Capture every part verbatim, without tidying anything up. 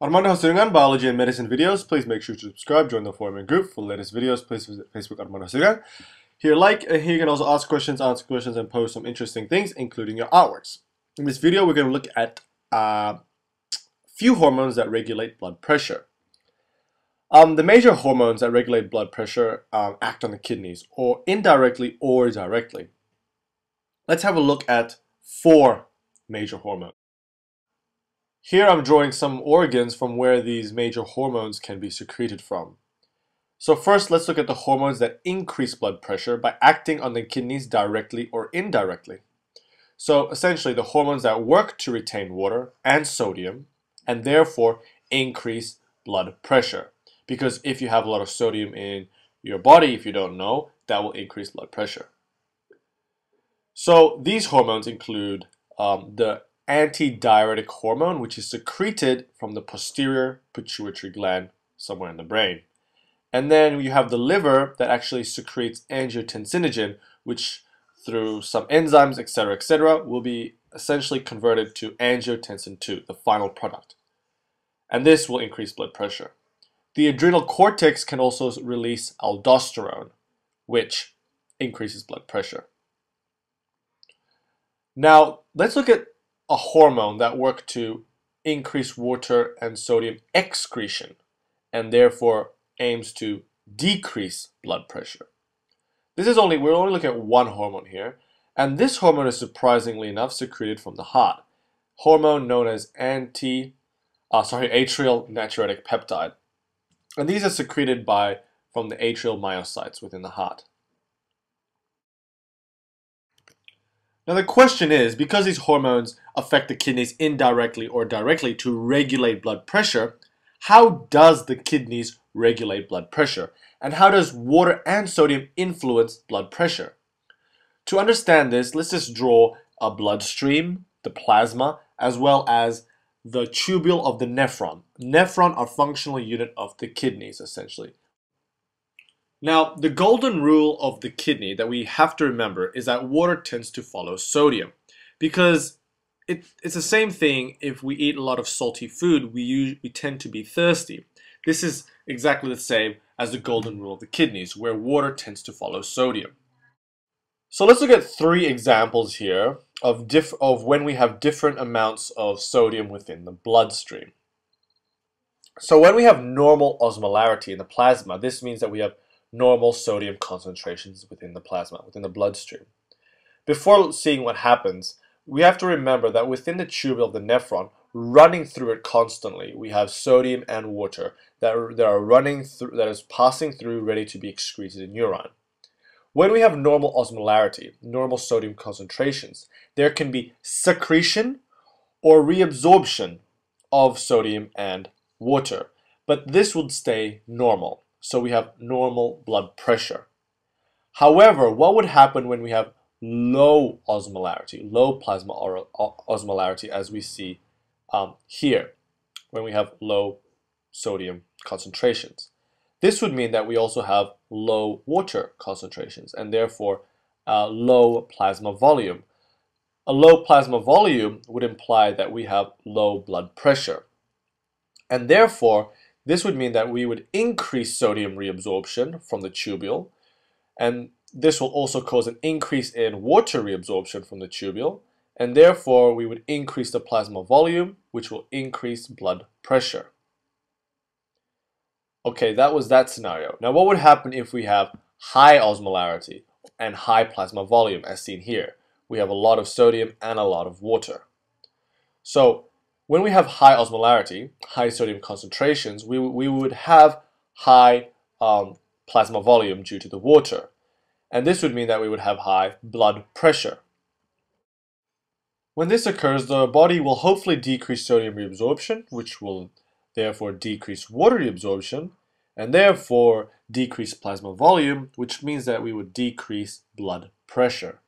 Armando Hasudungan biology and medicine videos. Please make sure to subscribe, join the forum and group for the latest videos. Please visit Facebook Armando Hasudungan. Here, like, and here you can also ask questions, answer questions, and post some interesting things, including your artworks. In this video, we're going to look at a uh, few hormones that regulate blood pressure. Um, the major hormones that regulate blood pressure um, act on the kidneys, or indirectly or directly. Let's have a look at four major hormones. Here I'm drawing some organs from where these major hormones can be secreted from. So first, let's look at the hormones that increase blood pressure by acting on the kidneys directly or indirectly. So essentially, the hormones that work to retain water and sodium, and therefore increase blood pressure. Because if you have a lot of sodium in your body, if you don't know, that will increase blood pressure. So these hormones include um, the antidiuretic hormone, which is secreted from the posterior pituitary gland somewhere in the brain. And then you have the liver that actually secretes angiotensinogen, which through some enzymes, et cetera, et cetera, will be essentially converted to angiotensin two, the final product. And this will increase blood pressure. The adrenal cortex can also release aldosterone, which increases blood pressure. Now, let's look at a hormone that works to increase water and sodium excretion, and therefore aims to decrease blood pressure. This is only, we're only looking at one hormone here, and this hormone is surprisingly enough secreted from the heart. Hormone known as anti, uh, sorry, atrial natriuretic peptide. And these are secreted by, from the atrial myocytes within the heart. Now the question is, because these hormones affect the kidneys indirectly or directly to regulate blood pressure, how does the kidneys regulate blood pressure? And how does water and sodium influence blood pressure? To understand this, let's just draw a bloodstream, the plasma, as well as the tubule of the nephron. Nephron are functional unit of the kidneys, essentially. Now, the golden rule of the kidney that we have to remember is that water tends to follow sodium, because it, it's the same thing. If we eat a lot of salty food, we, use, we tend to be thirsty. This is exactly the same as the golden rule of the kidneys, where water tends to follow sodium. So let's look at three examples here of, diff of when we have different amounts of sodium within the bloodstream. So when we have normal osmolarity in the plasma, this means that we have normal sodium concentrations within the plasma, within the bloodstream. Before seeing what happens, we have to remember that within the tubule of the nephron, running through it constantly, we have sodium and water that are, that are running through, that is passing through, ready to be excreted in urine. When we have normal osmolarity, normal sodium concentrations, there can be secretion or reabsorption of sodium and water, but this would stay normal. So we have normal blood pressure. However, what would happen when we have low osmolarity, low plasma osmolarity, as we see um, here, when we have low sodium concentrations? This would mean that we also have low water concentrations and therefore uh, low plasma volume. A low plasma volume would imply that we have low blood pressure. And therefore, this would mean that we would increase sodium reabsorption from the tubule, and this will also cause an increase in water reabsorption from the tubule, and therefore we would increase the plasma volume, which will increase blood pressure. Okay, that was that scenario. Now what would happen if we have high osmolarity and high plasma volume, as seen here? We have a lot of sodium and a lot of water. So when we have high osmolarity, high sodium concentrations, we, we would have high um, plasma volume due to the water. And this would mean that we would have high blood pressure. When this occurs, the body will hopefully decrease sodium reabsorption, which will therefore decrease water reabsorption, and therefore decrease plasma volume, which means that we would decrease blood pressure.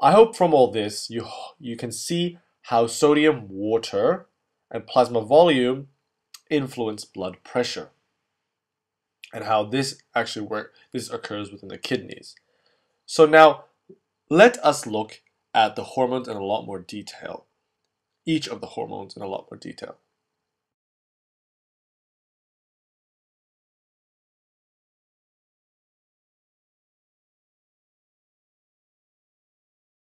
I hope from all this you, you can see how sodium, water, and plasma volume influence blood pressure, and how this actually work, this occurs within the kidneys. So now, let us look at the hormones in a lot more detail, each of the hormones in a lot more detail.